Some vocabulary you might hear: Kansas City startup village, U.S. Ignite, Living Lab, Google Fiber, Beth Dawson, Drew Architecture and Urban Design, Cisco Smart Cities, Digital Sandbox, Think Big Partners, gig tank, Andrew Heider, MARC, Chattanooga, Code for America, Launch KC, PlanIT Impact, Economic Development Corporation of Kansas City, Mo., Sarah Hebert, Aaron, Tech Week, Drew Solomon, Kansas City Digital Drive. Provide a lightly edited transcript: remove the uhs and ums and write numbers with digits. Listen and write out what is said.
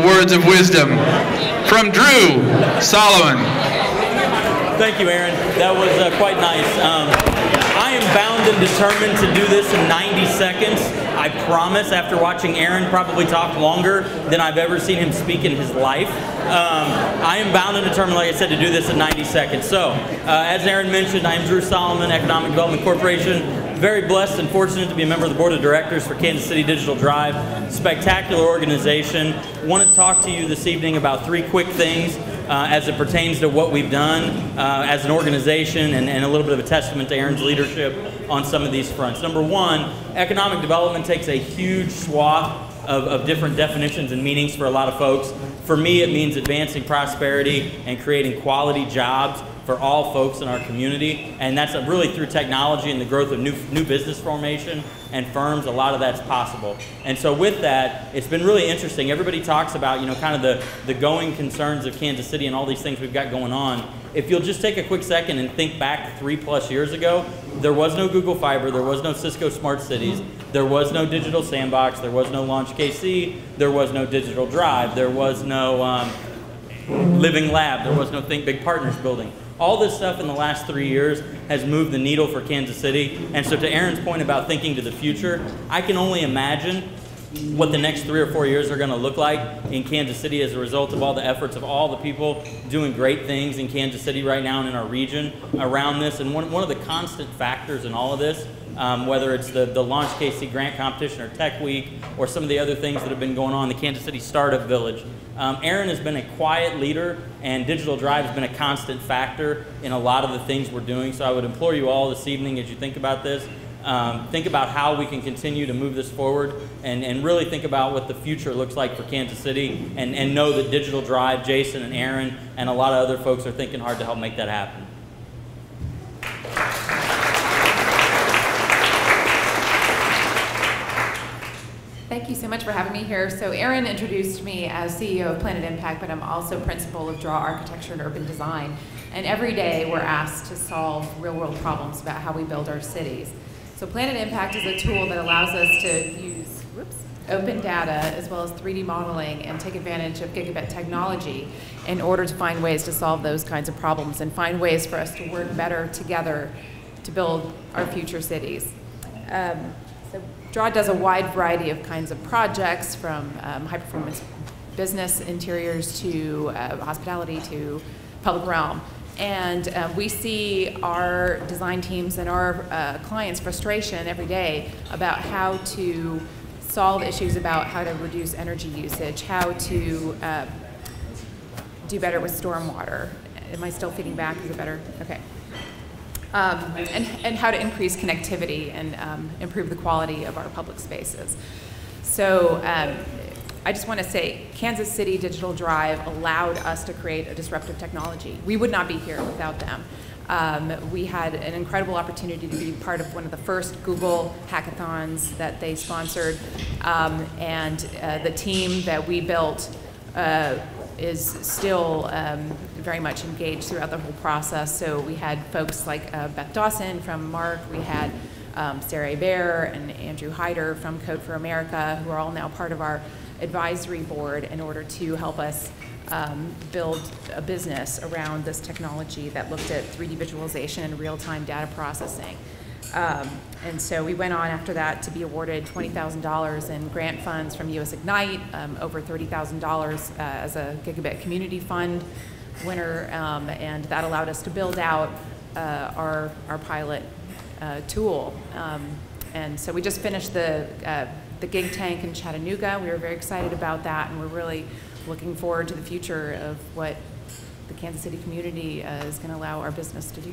the words of wisdom from Drew Solomon. Thank you, Aaron. That was quite nice. I am bound and determined to do this in 90 seconds. I promise, after watching Aaron probably talk longer than I've ever seen him speak in his life, I am bound and determined, like I said, to do this in 90 seconds. So, as Aaron mentioned, I am Drew Solomon, Economic Development Corporation. Very blessed and fortunate to be a member of the board of directors for Kansas City Digital Drive. Spectacular organization. Want to talk to you this evening about three quick things as it pertains to what we've done as an organization and a little bit of a testament to Aaron's leadership on some of these fronts. Number one, economic development takes a huge swath of different definitions and meanings for a lot of folks. For me, it means advancing prosperity and creating quality jobs for all folks in our community, and that's really through technology and the growth of new business formation and firms. A lot of that's possible. And so with that, it's been really interesting. Everybody talks about, you know, kind of the going concerns of Kansas City and all these things we've got going on. If you'll just take a quick second and think back 3+ years ago, there was no Google Fiber, there was no Cisco Smart Cities, there was no Digital Sandbox, there was no Launch KC, there was no Digital Drive, there was no Living Lab, there was no Think Big Partners building. All this stuff in the last 3 years has moved the needle for Kansas City. And so to Aaron's point about thinking to the future, I can only imagine what the next 3 or 4 years are going to look like in Kansas City as a result of all the efforts of all the people doing great things in Kansas City right now and in our region around this. And one of the constant factors in all of this, whether it's the Launch KC grant competition or Tech Week or some of the other things that have been going on, the Kansas City startup village. Aaron has been a quiet leader, and Digital Drive has been a constant factor in a lot of the things we're doing. So I would implore you all this evening, as you think about this, think about how we can continue to move this forward and really think about what the future looks like for Kansas City, and know that Digital Drive, Jason and Aaron, and a lot of other folks are thinking hard to help make that happen. Thank you so much for having me here. So Aaron introduced me as CEO of PlanIT Impact, but I'm also principal of Drew Architecture and Urban Design. And every day we're asked to solve real-world problems about how we build our cities. So PlanIT Impact is a tool that allows us to use open data as well as 3D modeling and take advantage of gigabit technology in order to find ways to solve those kinds of problems and find ways for us to work better together to build our future cities. Draw does a wide variety of kinds of projects, from high-performance business interiors to hospitality to public realm. And we see our design teams and our clients' frustration every day about how to solve issues, about how to reduce energy usage, how to do better with stormwater. Am I still feeding back? Is it better? Okay. And how to increase connectivity and improve the quality of our public spaces. So I just want to say Kansas City Digital Drive allowed us to create a disruptive technology. We would not be here without them. We had an incredible opportunity to be part of one of the first Google hackathons that they sponsored, and the team that we built is still very much engaged throughout the whole process. So we had folks like Beth Dawson from MARC, we had Sarah Hebert and Andrew Heider from Code for America, who are all now part of our advisory board in order to help us build a business around this technology that looked at 3D visualization and real-time data processing. And so we went on after that to be awarded $20,000 in grant funds from U.S. Ignite, over $30,000 as a Gigabit Community Fund winner, and that allowed us to build out our pilot tool. And so we just finished the Gig Tank in Chattanooga. We were very excited about that, and we're really looking forward to the future of what the Kansas City community is going to allow our business to do.